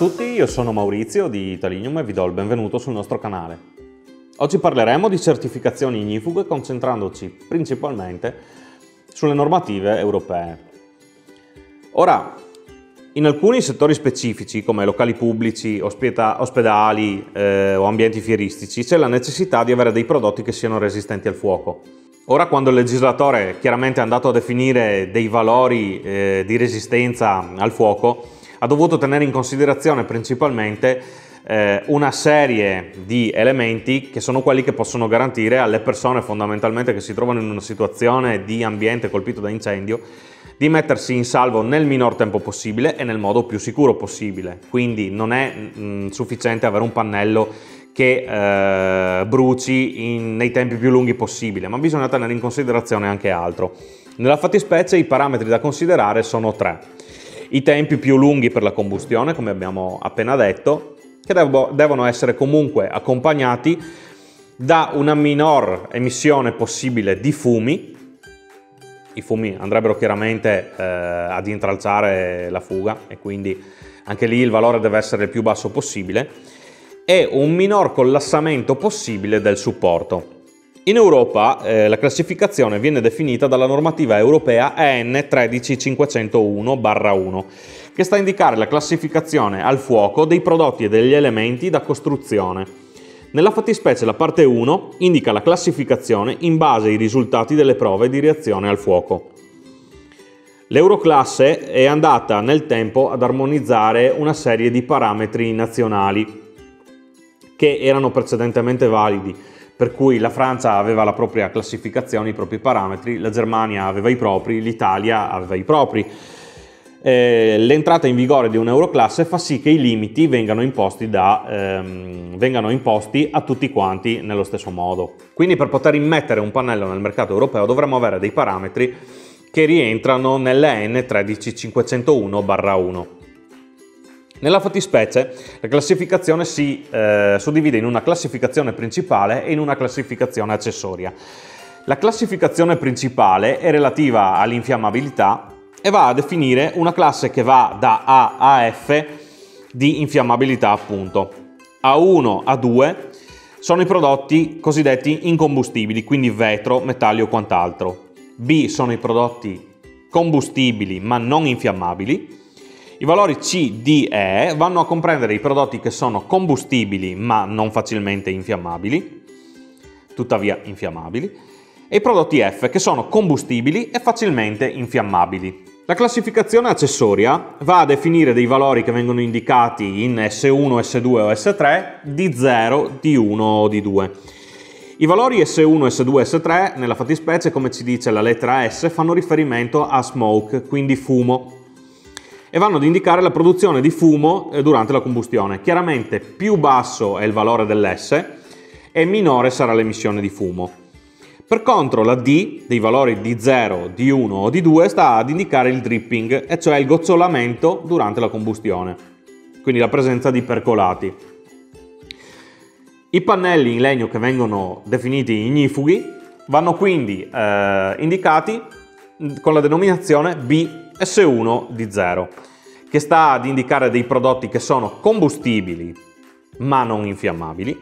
tutti, io sono Maurizio di Italignum e vi do il benvenuto sul nostro canale. Oggi parleremo di certificazioni ignifughe concentrandoci principalmente sulle normative europee. Ora, in alcuni settori specifici come locali pubblici, ospedali o ambienti fieristici c'è la necessità di avere dei prodotti che siano resistenti al fuoco. Ora, quando il legislatore chiaramente è andato a definire dei valori di resistenza al fuoco, ha dovuto tenere in considerazione principalmente una serie di elementi che sono quelli che possono garantire alle persone fondamentalmente che si trovano in una situazione di ambiente colpito da incendio di mettersi in salvo nel minor tempo possibile e nel modo più sicuro possibile. Quindi non è sufficiente avere un pannello che bruci nei tempi più lunghi possibile, ma bisogna tenere in considerazione anche altro. Nella fattispecie i parametri da considerare sono tre: i tempi più lunghi per la combustione, come abbiamo appena detto, che devono essere comunque accompagnati da una minor emissione possibile di fumi. I fumi andrebbero chiaramente ad intralciare la fuga e quindi anche lì il valore deve essere il più basso possibile, e un minor collassamento possibile del supporto. In Europa la classificazione viene definita dalla normativa europea EN 13501-1, che sta a indicare la classificazione al fuoco dei prodotti e degli elementi da costruzione. Nella fattispecie la parte 1 indica la classificazione in base ai risultati delle prove di reazione al fuoco. L'Euroclasse è andata nel tempo ad armonizzare una serie di parametri nazionali che erano precedentemente validi, per cui la Francia aveva la propria classificazione, i propri parametri, la Germania aveva i propri, l'Italia aveva i propri. L'entrata in vigore di un'Euroclasse fa sì che i limiti vengano imposti a tutti quanti nello stesso modo. Quindi per poter immettere un pannello nel mercato europeo dovremmo avere dei parametri che rientrano nell'EN 13501-1. Nella fattispecie la classificazione si suddivide in una classificazione principale e in una classificazione accessoria. La classificazione principale è relativa all'infiammabilità e va a definire una classe che va da A a F di infiammabilità, appunto. A1, A2 sono i prodotti cosiddetti incombustibili, quindi vetro, metalli o quant'altro. B sono i prodotti combustibili ma non infiammabili. I valori C, D e E vanno a comprendere i prodotti che sono combustibili ma non facilmente infiammabili, tuttavia infiammabili, e i prodotti F che sono combustibili e facilmente infiammabili. La classificazione accessoria va a definire dei valori che vengono indicati in S1, S2 o S3 di 0, di 1 o di 2. I valori S1, S2, S3 nella fattispecie, come ci dice la lettera S, fanno riferimento a smoke, quindi fumo, e vanno ad indicare la produzione di fumo durante la combustione. Chiaramente più basso è il valore dell'S e minore sarà l'emissione di fumo. Per contro la D, dei valori di 0, di 1 o di 2, sta ad indicare il dripping, e cioè il gocciolamento durante la combustione, quindi la presenza di percolati. I pannelli in legno che vengono definiti ignifughi vanno quindi indicati con la denominazione B S1 di 0, che sta ad indicare dei prodotti che sono combustibili ma non infiammabili,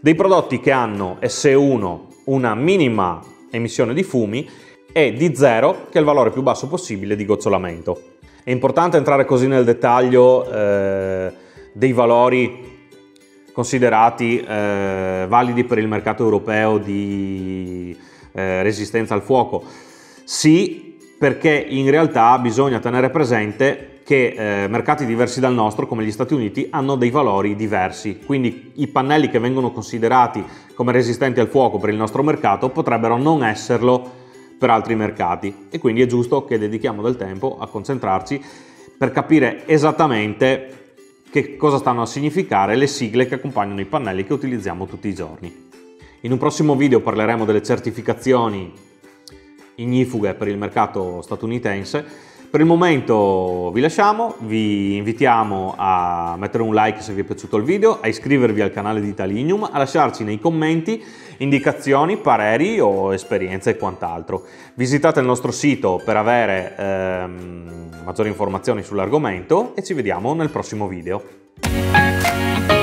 dei prodotti che hanno S1 una minima emissione di fumi e di 0, che è il valore più basso possibile di gocciolamento. È importante entrare così nel dettaglio dei valori considerati validi per il mercato europeo di resistenza al fuoco. Sì, perché in realtà bisogna tenere presente che mercati diversi dal nostro, come gli Stati Uniti, hanno dei valori diversi, quindi i pannelli che vengono considerati come resistenti al fuoco per il nostro mercato potrebbero non esserlo per altri mercati, e quindi è giusto che dedichiamo del tempo a concentrarci per capire esattamente che cosa stanno a significare le sigle che accompagnano i pannelli che utilizziamo tutti i giorni. In un prossimo video parleremo delle certificazioni ignifughe per il mercato statunitense, Per il momento vi lasciamo, vi invitiamo a mettere un like se vi è piaciuto il video, a iscrivervi al canale di Italignum, a lasciarci nei commenti indicazioni, pareri o esperienze e quant'altro. Visitate il nostro sito per avere maggiori informazioni sull'argomento e ci vediamo nel prossimo video.